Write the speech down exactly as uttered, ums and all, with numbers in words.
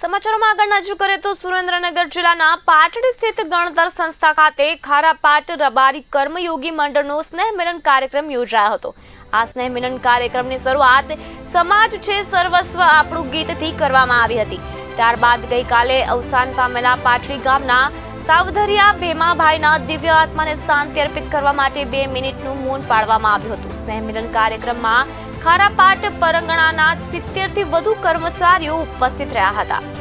समाचारों में आगळ नजर करे तो सुरेन्द्रनगर जिला पाटड़ी स्थित गणधर संस्था खाते खारापाट रबारी कर्मयोगी मंडळनो स्नेह मिलन कार्यक्रम योजायो हतो। आ स्नेह मिलन कार्यक्रमनी शरूआत समाज छे सर्वस्व आपणुं गीतथी करवामां आवी हती। त्यारबाद गई काले अवसान पामेला पाटड़ी गामना सावधरिया भेमाभाईना दिव्य आत्माने शांति अर्पित करवा माटे बे मिनिटनुं मौन पाळवामां आव्युं हतुं। स्नेह मिलन कार्यक्रममां खारापाट परंगणाना सित्तेर थी वधु कर्मचारीओ उपस्थित रह्या हता।